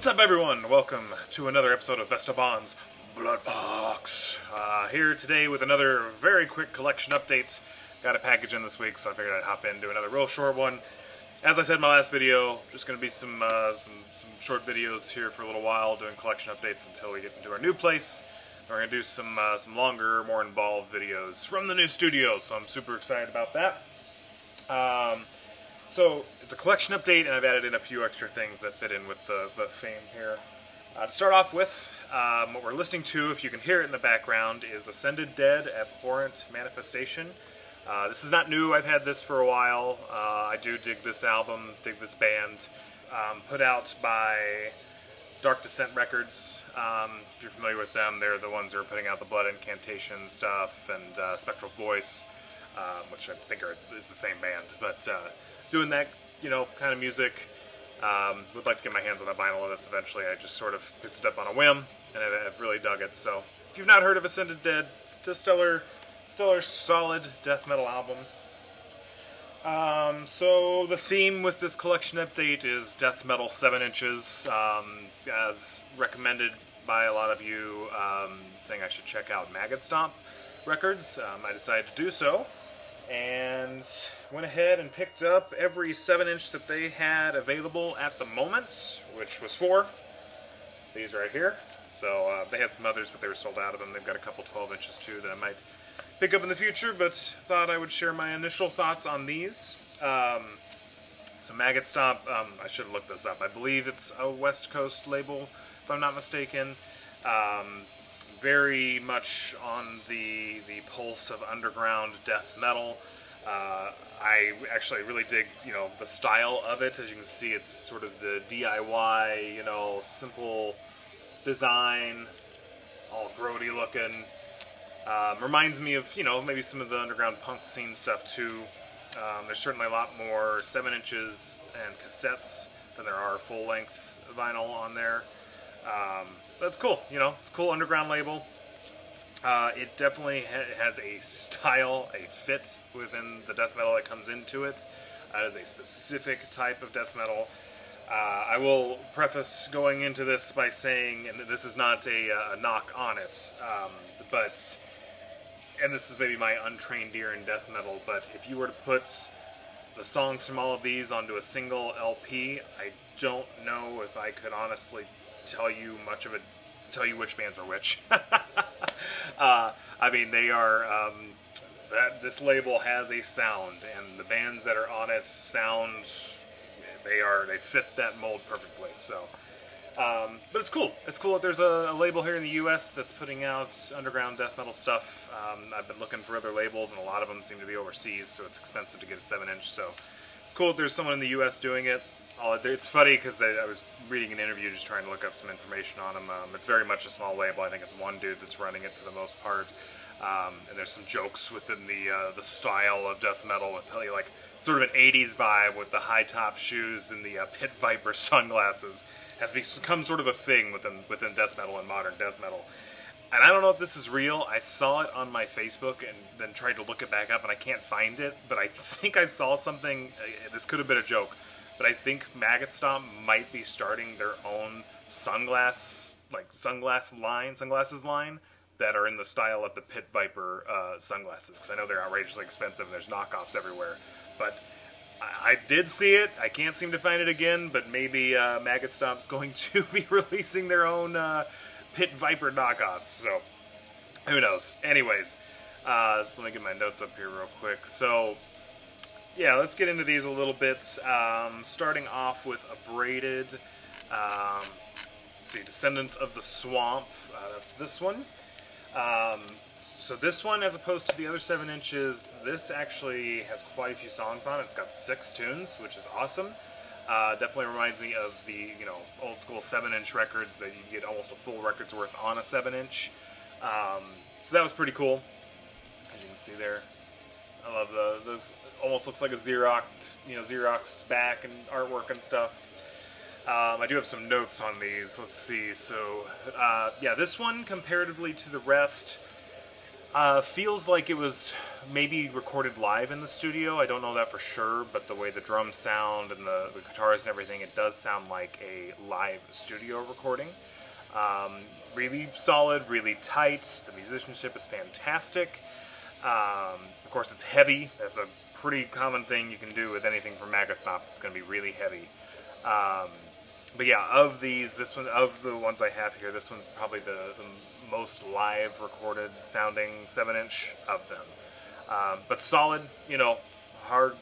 What's up, everyone? Welcome to another episode of Vesteban's Blood Box. Here today with another very quick collection updates. Got a package in this week, so I figured I'd hop in, do another real short one. As I said in my last video, just going to be some short videos here for a little while, doing collection updates until we get into our new place. We're going to do some longer, more involved videos from the new studio, so I'm super excited about that. So, it's a collection update, and I've added in a few extra things that fit in with the theme here. To start off with, what we're listening to, if you can hear it in the background, is Ascended Dead, Abhorrent Manifestation. This is not new, I've had this for a while. I do dig this album, dig this band. Put out by Dark Descent Records. If you're familiar with them, they're the ones who are putting out the Blood Incantation stuff, and Spectral Voice, which I think is the same band, but... doing that, you know, kind of music. Would like to get my hands on a vinyl of this eventually. I just sort of picked it up on a whim, and I've really dug it. So, if you've not heard of Ascended Dead, it's a stellar, solid death metal album. So, the theme with this collection update is death metal 7 inches, as recommended by a lot of you, saying I should check out Maggot Stomp Records. I decided to do so, and went ahead and picked up every 7-inch that they had available at the moment, which was 4. These right here. So they had some others, but they were sold out of them. They've got a couple 12-inches too that I might pick up in the future, but thought I would share my initial thoughts on these. So Maggot Stomp, I should have looked this up. I believe it's a West Coast label, if I'm not mistaken. Very much on the pulse of underground death metal. I actually really dig, you know, the style of it. As you can see, it's sort of the DIY, you know, simple design, all grody looking. Reminds me of, you know, maybe some of the underground punk scene stuff too. There's certainly a lot more 7-inches and cassettes than there are full-length vinyl on there. That's cool, you know, it's a cool underground label. It definitely has a style, a fit within the death metal that comes into it. That is a specific type of death metal. I will preface going into this by saying, and this is not a knock on it, but, and this is maybe my untrained ear in death metal, but if you were to put the songs from all of these onto a single LP, I don't know if I could honestly tell you much of it, tell you which bands are which. I mean, they are, this label has a sound, and the bands that are on it sound, they fit that mold perfectly, so. But it's cool. It's cool that there's a label here in the U.S. that's putting out underground death metal stuff. I've been looking for other labels, and a lot of them seem to be overseas, so it's expensive to get a 7-inch, so it's cool that there's someone in the U.S. doing it. It's funny because I was reading an interview just trying to look up some information on them. It's very much a small label. I think it's one dude that's running it for the most part. And there's some jokes within the style of death metal with like sort of an 80s vibe with the high top shoes and the Pit Viper sunglasses. Has become sort of a thing within death metal and modern death metal. And I don't know if this is real. I saw it on my Facebook and then tried to look it back up and I can't find it. But I think I saw something. This could have been a joke. But I think Maggot Stomp might be starting their own sunglasses line that are in the style of the Pit Viper sunglasses, because I know they're outrageously expensive and there's knockoffs everywhere. But I did see it. I can't seem to find it again, but maybe Maggot Stomp's going to be releasing their own Pit Viper knockoffs, so who knows. Anyways, let me get my notes up here real quick. So. Yeah, let's get into these a little bit. Starting off with Abraded. Let's see, Descendants of the Swamp. That's this one. So this one, as opposed to the other 7 inches, this actually has quite a few songs on it. It's got 6 tunes, which is awesome. Definitely reminds me of the, you know, old school 7-inch records that you get almost a full record's worth on a 7-inch. So that was pretty cool, as you can see there. I love those. Almost looks like a Xeroxed, you know, Xeroxed back and artwork and stuff. I do have some notes on these. Let's see. So, yeah, this one comparatively to the rest, Feels like it was maybe recorded live in the studio. I don't know that for sure, but the way the drums sound and the guitars and everything, it does sound like a live studio recording. Really solid, really tight. The musicianship is fantastic. Of course, it's heavy. That's a pretty common thing you can do with anything from Maggot Stomp. It's going to be really heavy. But yeah, of these, this one, of the ones I have here, this one's probably the most live recorded sounding 7-inch of them. But solid, you know, hard,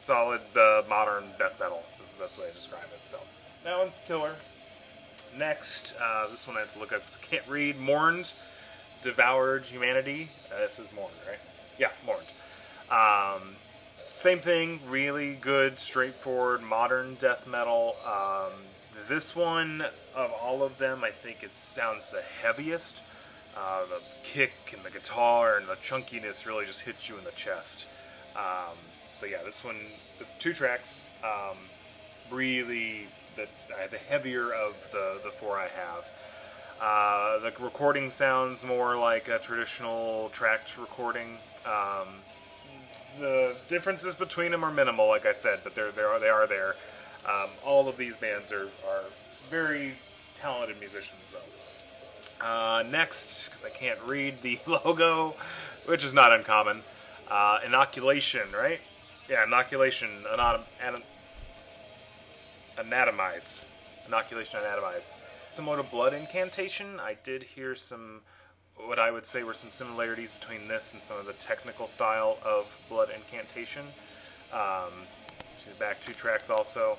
solid, modern death metal is the best way to describe it. So that one's killer. Next, this one I have to look up because I can't read. Mourned, Devoured Humanity. This is Mourned, right? Yeah, Mourned. Same thing, really good, straightforward, modern death metal. This one, of all of them, I think it sounds the heaviest. The kick and the guitar and the chunkiness really just hits you in the chest. But yeah, this one, this 2 tracks, really the heavier of the 4 I have. The recording sounds more like a traditional tracked recording. The differences between them are minimal, like I said, but they are there. All of these bands are very talented musicians, though. Next, because I can't read the logo, which is not uncommon, Inoculation, right? Yeah, Inoculation, Anatomized. Inoculation, Anatomized. Similar to Blood Incantation, I did hear some, what I would say were some similarities between this and some of the technical style of Blood Incantation. She's back 2 tracks also.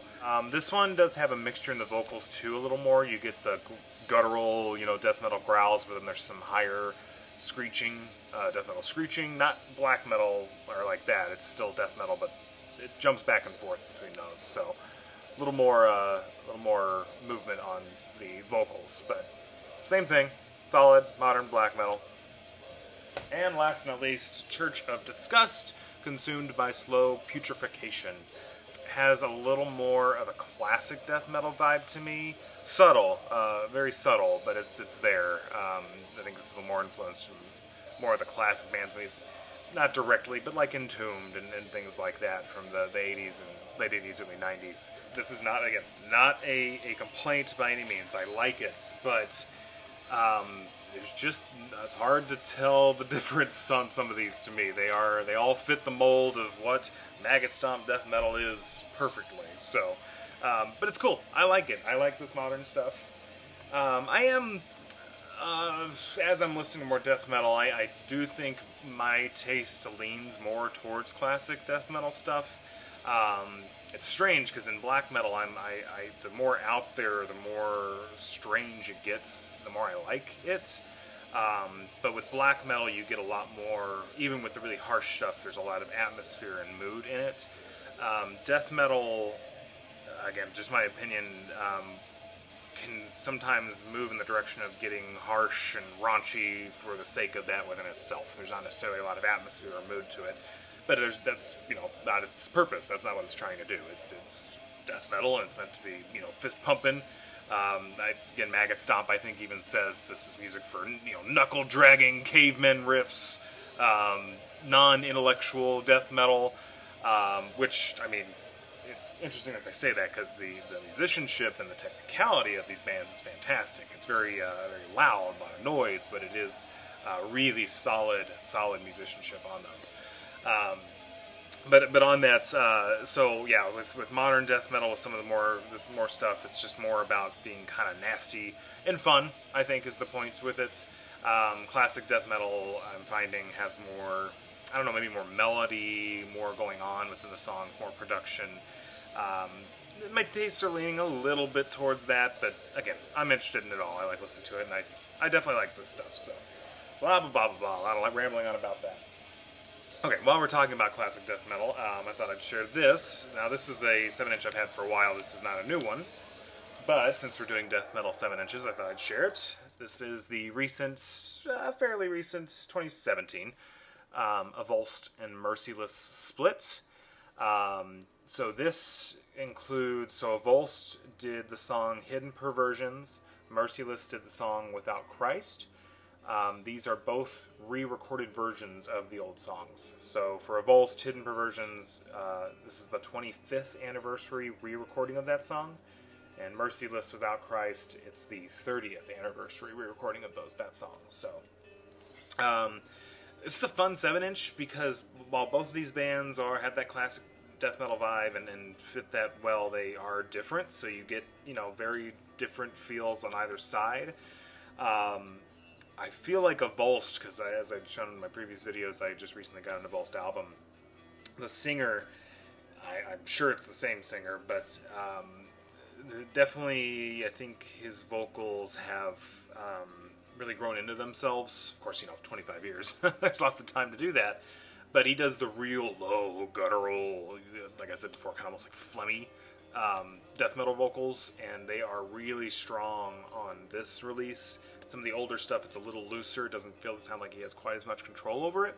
This one does have a mixture in the vocals too a little more. You get the guttural, you know, death metal growls, but then there's some higher screeching, death metal screeching, not black metal or like that. It's still death metal, but it jumps back and forth between those. So a little more, movement on the vocals, but same thing. Solid, modern black metal. And last but not least, Church of Disgust, Consumed by Slow Putrefaction. Has a little more of a classic death metal vibe to me. Subtle, very subtle, but it's there. I think this is a little more influenced from more of the classic bands, not directly, but like Entombed and things like that from the 80s and late 80s, early 90s. This is not, again, not a complaint by any means. I like it, but it's just, it's hard to tell the difference on some of these to me. They all fit the mold of what Maggot Stomp death metal is perfectly. So, but it's cool. I like it. I like this modern stuff. I am, as I'm listening to more death metal, I do think my taste leans more towards classic death metal stuff. It's strange because in black metal, the more out there, the more strange it gets, the more I like it. But with black metal, you get a lot more, even with the really harsh stuff, there's a lot of atmosphere and mood in it. Death metal, again, just my opinion, can sometimes move in the direction of getting harsh and raunchy for the sake of that within itself. There's not necessarily a lot of atmosphere or mood to it. But that's, you know, not its purpose. That's not what it's trying to do. It's death metal, and it's meant to be, you know, fist pumping. Again, Maggot Stomp, I think, even says this is music for, you know, knuckle dragging cavemen riffs, non-intellectual death metal. Which, I mean, it's interesting that they say that because the musicianship and the technicality of these bands is fantastic. It's very very loud, a lot of noise, but it is really solid musicianship on those. But on that, so yeah, with modern death metal, with some of the more stuff, it's just more about being kind of nasty and fun, I think, is the point with it. Classic death metal, I'm finding, has more, I don't know, maybe more melody, more going on within the songs, more production. My tastes are leaning a little bit towards that, but again, I'm interested in it all. I like listening to it, and I definitely like this stuff, so blah, blah, blah, blah, blah, a lot of rambling on about that. Okay, while we're talking about classic death metal, I thought I'd share this. Now, this is a 7-inch I've had for a while. This is not a new one. But since we're doing death metal 7-inches, I thought I'd share it. This is the recent, fairly recent, 2017, Abhorrent and Mercyless split. So this includes, so Abhorrent did the song Hidden Perversions. Mercyless did the song Without Christ. These are both re-recorded versions of the old songs. So for Avulsed, Hidden Perversions, this is the 25th anniversary re-recording of that song. And Mercyless, Without Christ, it's the 30th anniversary re-recording of that song. So this is a fun 7-inch because while both of these bands have that classic death metal vibe and fit that well, they are different. So you get, you know, very different feels on either side. I feel like Avulsed, because as I've shown in my previous videos, I just recently got an Avulsed album. The singer, I'm sure it's the same singer, but definitely I think his vocals have really grown into themselves. Of course, you know, 25 years. There's lots of time to do that. But he does the real low, guttural, like I said before, kind of almost like phlegmy death metal vocals, and they are really strong on this release. Some of the older stuff, it's a little looser. It doesn't feel to sound like he has quite as much control over it.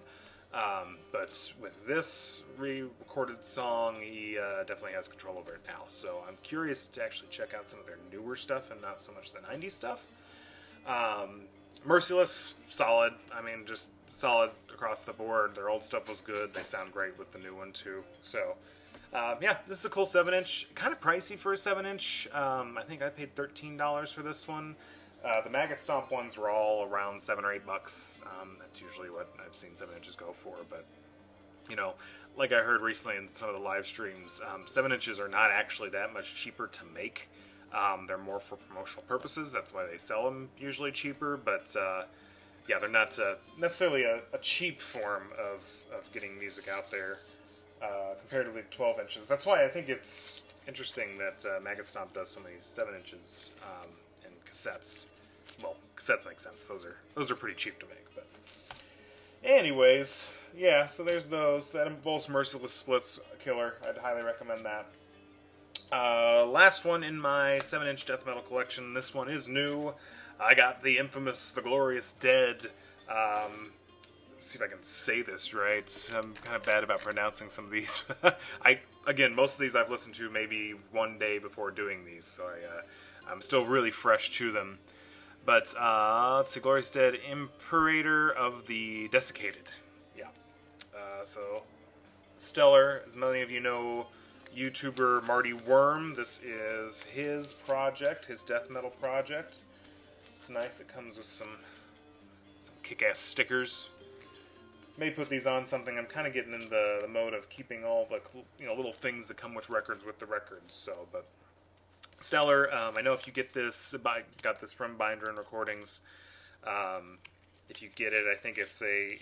But with this re-recorded song, he definitely has control over it now. So I'm curious to actually check out some of their newer stuff and not so much the 90s stuff. Mercyless, solid. I mean, just solid across the board. Their old stuff was good. They sound great with the new one, too. So, yeah, this is a cool 7-inch. Kind of pricey for a 7-inch. I think I paid $13 for this one. The Maggot Stomp ones were all around $7 or $8. That's usually what I've seen 7-inches go for, but, you know, like I heard recently in some of the live streams, 7-inches are not actually that much cheaper to make. They're more for promotional purposes. That's why they sell them usually cheaper, but, yeah, they're not necessarily a cheap form of getting music out there comparatively to 12 inches. That's why I think it's interesting that Maggot Stomp does so many 7-inches and cassettes. Well, cassettes make sense. Those are pretty cheap to make. But anyways, yeah. So there's those. That Impulse Merciless splits killer. I'd highly recommend that. Last one in my 7-inch death metal collection. This one is new. I got the infamous The Glorious Dead. Let's see if I can say this right. I'm kind of bad about pronouncing some of these. Again, most of these I've listened to maybe one day before doing these, so I'm still really fresh to them. But let's see, Glorious Dead, Imperator of the Desiccated. Yeah. So, stellar. As many of you know, YouTuber Marty Worm. This is his project, his death metal project. It's nice. It comes with some kick-ass stickers. May put these on something. I'm kind of getting in the mode of keeping all the little things that come with records with the records. So, but stellar. I know if you get this, I got this from Bindrune Recordings. If you get it, I think it's a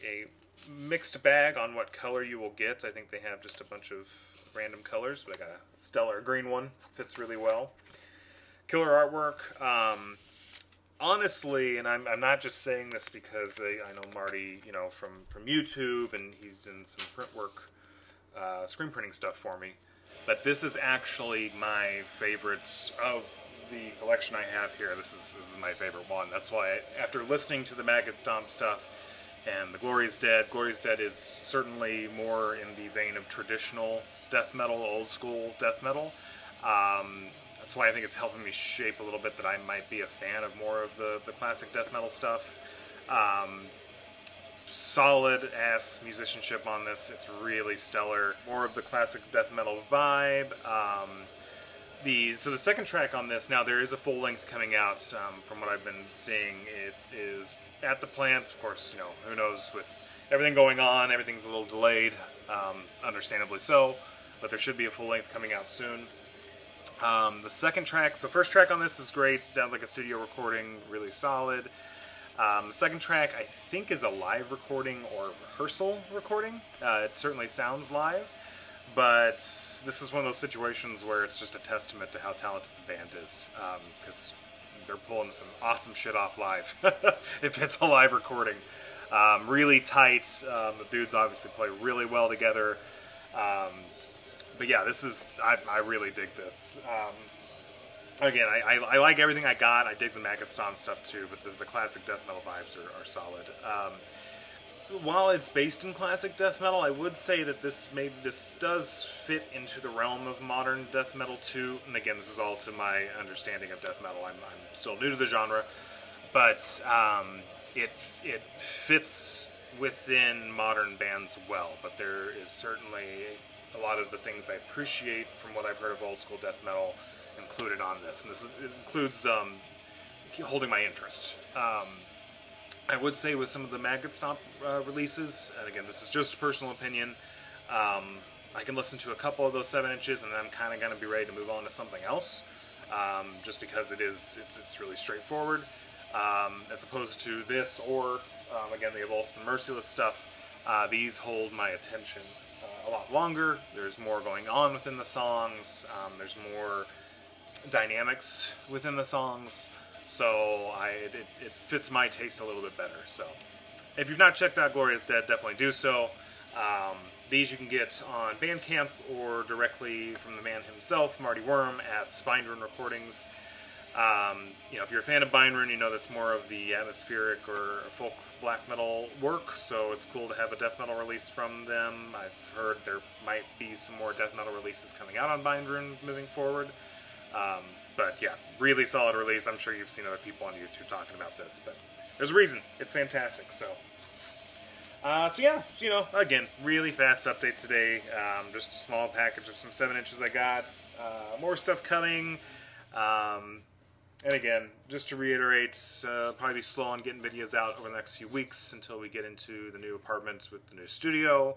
mixed bag on what color you will get. I think they have just a bunch of random colors, but I got a stellar green one. Fits really well. Killer artwork. Honestly, and I'm not just saying this because I know Marty, you know, from YouTube, and he's done some print work, screen printing stuff for me. But this is actually my favorites of the collection I have here. This is my favorite one. That's why after listening to the Maggot Stomp stuff and the Glorious Dead is certainly more in the vein of traditional death metal, old school death metal. That's why I think it's helping me shape a little bit that I might be a fan of more of the classic death metal stuff. Solid-ass musicianship on this. It's really stellar. More of the classic death metal vibe. So the second track on this, now there is a full length coming out. From what I've been seeing, it is at the plant. Of course, you know, who knows with everything going on, everything's a little delayed, understandably so, but there should be a full length coming out soon. The second track, so first track on this is great, sounds like a studio recording, really solid. The second track, I think, is a live recording or rehearsal recording. It certainly sounds live, but this is one of those situations where it's just a testament to how talented the band is, because they're pulling some awesome shit off live, if it's a live recording. Really tight, the dudes obviously play really well together. But yeah, this is, I really dig this. Again, I like everything I got. I dig the Maggot Stomp stuff too, but the classic death metal vibes are solid. While it's based in classic death metal, I would say that this does fit into the realm of modern death metal too. And again, this is all to my understanding of death metal. I'm still new to the genre. but it fits within modern bands well. But there is certainly a lot of the things I appreciate from what I've heard of old school death metal included on this, and it includes holding my interest. I would say with some of the Maggot Stomp releases, and again, this is just personal opinion, I can listen to a couple of those 7 inches, and then I'm kind of going to be ready to move on to something else, just because it's really straightforward, as opposed to this or again the Abhorrent and Mercyless stuff. These hold my attention a lot longer. There's more going on within the songs. There's more dynamics within the songs. So it fits my taste a little bit better. So if you've not checked out Glorious Dead, definitely do so. These you can get on Bandcamp or directly from the man himself, Marty Worm, at Bindrune Recordings. You know, if you're a fan of Bindrune, you know that's more of the atmospheric or folk black metal work, so it's cool to have a death metal release from them. I've heard there might be some more death metal releases coming out on Bindrune moving forward. But yeah, really solid release. I'm sure you've seen other people on YouTube talking about this, but there's a reason. It's fantastic. So, so yeah, you know, again, really fast update today. Just a small package of some 7 inches I got. More stuff coming. And again, just to reiterate, probably be slow on getting videos out over the next few weeks until we get into the new apartments with the new studio,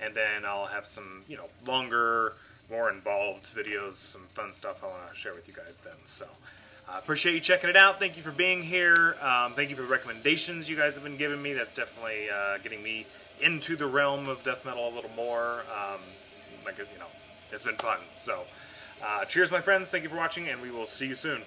and then I'll have some, you know, longer, more involved videos, some fun stuff I want to share with you guys then. So appreciate you checking it out. Thank you for being here. Thank you for the recommendations you guys have been giving me. That's definitely getting me into the realm of death metal a little more. Like, you know, it's been fun. So cheers, my friends. Thank you for watching, and we will see you soon.